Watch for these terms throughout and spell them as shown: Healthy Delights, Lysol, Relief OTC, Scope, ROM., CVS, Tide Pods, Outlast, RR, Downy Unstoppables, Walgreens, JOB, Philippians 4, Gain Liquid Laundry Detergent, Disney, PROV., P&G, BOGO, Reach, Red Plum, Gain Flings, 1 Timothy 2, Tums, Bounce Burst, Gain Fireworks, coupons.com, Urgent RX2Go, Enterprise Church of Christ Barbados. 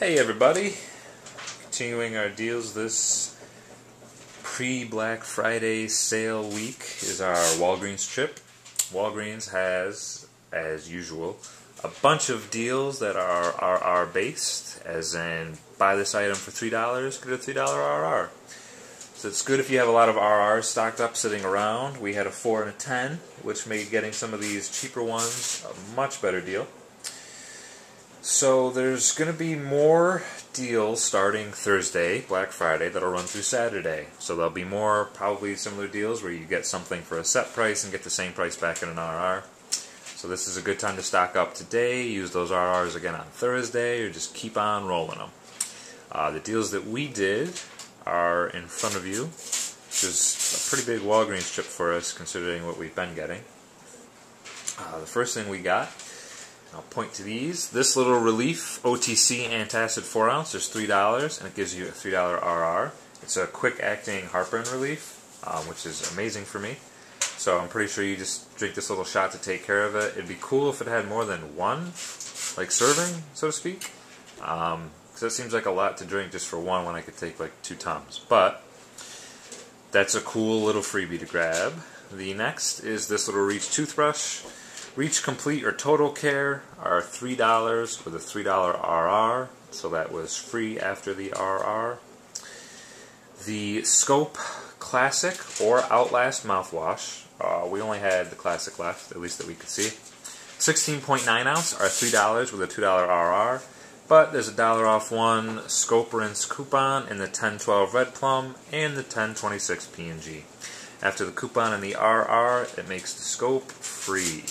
Hey everybody, continuing our deals this pre-Black Friday sale week is our Walgreens trip. Walgreens has, as usual, a bunch of deals that are RR based, as in buy this item for $3, get a $3 RR. So it's good if you have a lot of RRs stocked up sitting around. We had a 4 and a 10, which made getting some of these cheaper ones a much better deal. So there's going to be more deals starting Thursday, Black Friday, that'll run through Saturday. So there'll be more probably similar deals where you get something for a set price and get the same price back in an RR. So this is a good time to stock up today, use those RRs again on Thursday, or just keep on rolling them. The deals that we did are in front of you, which is a pretty big Walgreens trip for us considering what we've been getting. The first thing we got, I'll point to these. This little Relief OTC antacid 4-ounce is $3, and it gives you a $3 RR. It's a quick-acting heartburn relief, which is amazing for me. So I'm pretty sure you just drink this little shot to take care of it. It'd be cool if it had more than one, like serving, so to speak. Because that seems like a lot to drink just for one when I could take like 2 tums. But that's a cool little freebie to grab. The next is this little Reach toothbrush. Reach Complete or Total Care are $3 with a $3 RR, so that was free after the RR. The Scope Classic or Outlast mouthwash, we only had the Classic left, at least that we could see. 16.9 ounce are $3 with a $2 RR, but there's a $1 off one Scope Rinse coupon in the 10-12 Red Plum and the 10-26 P&G. After the coupon and the RR, it makes the Scope free.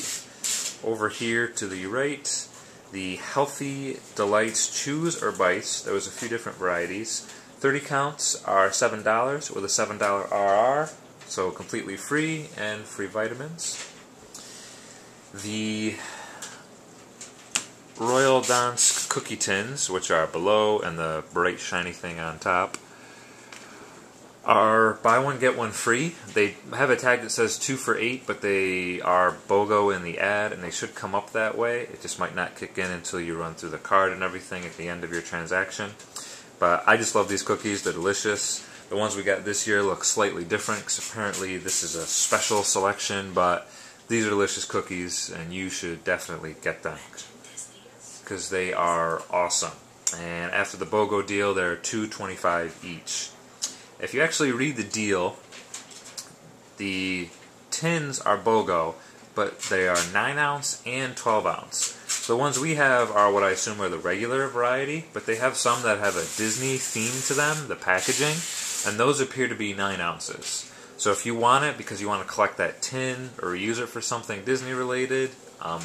Over here to the right, the Healthy Delights Chews or Bites, there was a few different varieties. 30 counts are $7 with a $7 RR, so completely free and free vitamins. The Royal Dansk cookie tins, which are below, and the bright shiny thing on top, are buy one get one free. They have a tag that says 2 for $8, but they are BOGO in the ad, and they should come up that way. It just might not kick in until you run through the card and everything at the end of your transaction. But I just love these cookies. They're delicious. The ones we got this year look slightly different because apparently this is a special selection, but these are delicious cookies and you should definitely get them because they are awesome. And after the BOGO deal, they're $2.25 each. If you actually read the deal, the tins are BOGO, but they are 9 ounce and 12 ounce. The ones we have are what I assume are the regular variety, but they have some that have a Disney theme to them, the packaging, and those appear to be 9 ounces. So if you want it because you want to collect that tin or use it for something Disney related,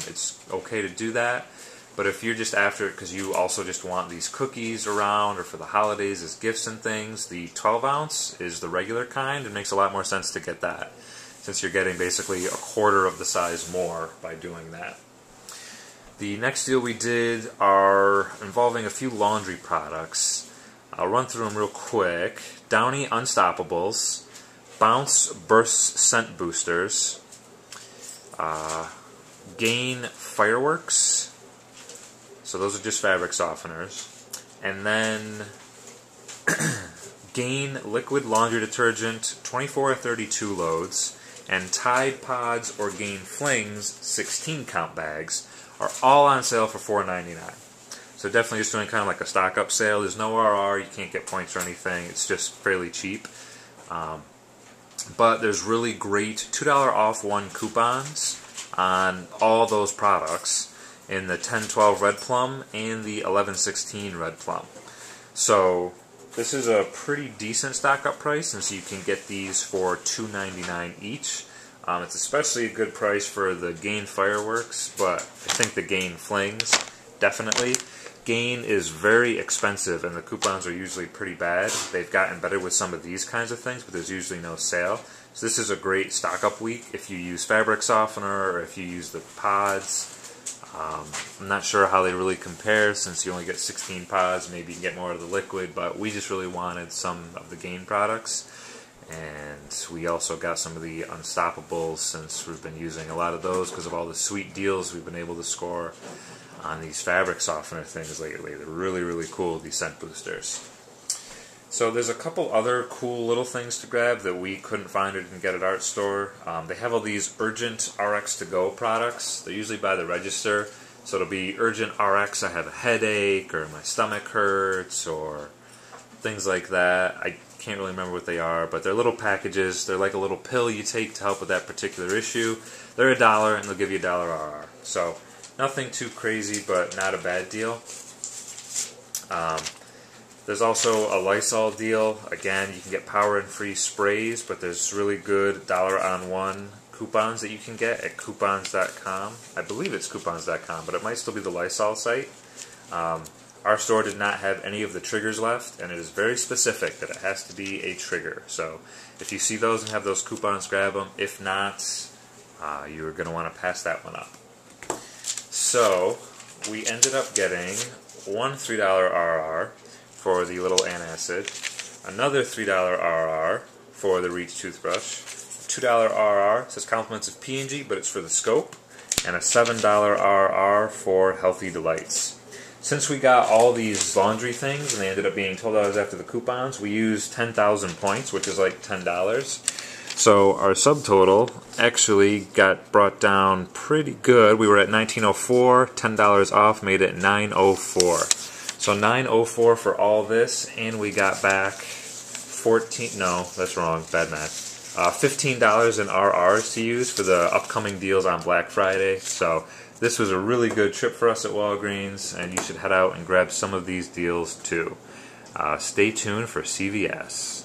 it's okay to do that. But if you're just after it because you also just want these cookies around or for the holidays as gifts and things, the 12 ounce is the regular kind. It makes a lot more sense to get that since you're getting basically a quarter of the size more by doing that. The next deal we did are involving a few laundry products. I'll run through them real quick. Downy Unstoppables, Bounce Burst Scent Boosters, Gain Fireworks. So those are just fabric softeners. And then Gain Liquid Laundry Detergent, 24 or 32 loads, and Tide Pods or Gain Flings, 16 count bags, are all on sale for $4.99. So definitely just doing kind of like a stock up sale. There's no RR, you can't get points or anything, it's just fairly cheap. But there's really great $2 off one coupons on all those products in the 10-12 Red Plum and the 11-16 Red Plum. So this is a pretty decent stock-up price, and so you can get these for $2.99 each. It's especially a good price for the Gain Fireworks, but I think the Gain Flings, definitely. Gain is very expensive, and the coupons are usually pretty bad. They've gotten better with some of these kinds of things, but there's usually no sale. So this is a great stock-up week if you use fabric softener or if you use the pods. I'm not sure how they really compare since you only get 16 pods, maybe you can get more of the liquid, but we just really wanted some of the Gain products, and we also got some of the Unstoppables since we've been using a lot of those because of all the sweet deals we've been able to score on these fabric softener things lately. They're really cool, these scent boosters. So there's a couple other cool little things to grab that we couldn't find or didn't get at Art Store. They have all these Urgent RX2Go products. They're usually by the register. So it'll be Urgent RX, I have a headache, or my stomach hurts, or things like that. I can't really remember what they are, but they're little packages. They're like a little pill you take to help with that particular issue. They're $1, and they'll give you $1 RR. So nothing too crazy, but not a bad deal. There's also a Lysol deal. Again, you can get power and free sprays, but there's really good $1 on $1 coupons that you can get at coupons.com. I believe it's coupons.com, but it might still be the Lysol site. Our store did not have any of the triggers left, and it is very specific that it has to be a trigger. So if you see those and have those coupons, grab them. If not, you're going to want to pass that one up. So we ended up getting one $3 RR for the little antacid, another $3 RR for the Reach toothbrush, $2 RR, says compliments of P&G, but it's for the Scope, and a $7 RR for Healthy Delights. Since we got all these laundry things, and they ended up being $12 after the coupons, we used 10,000 points, which is like $10. So our subtotal actually got brought down pretty good. We were at $19.04, $10 off, made it $9.04. So $9.04 for all this, and we got back $15 in RRs to use for the upcoming deals on Black Friday. So this was a really good trip for us at Walgreens, and you should head out and grab some of these deals too. Stay tuned for CVS.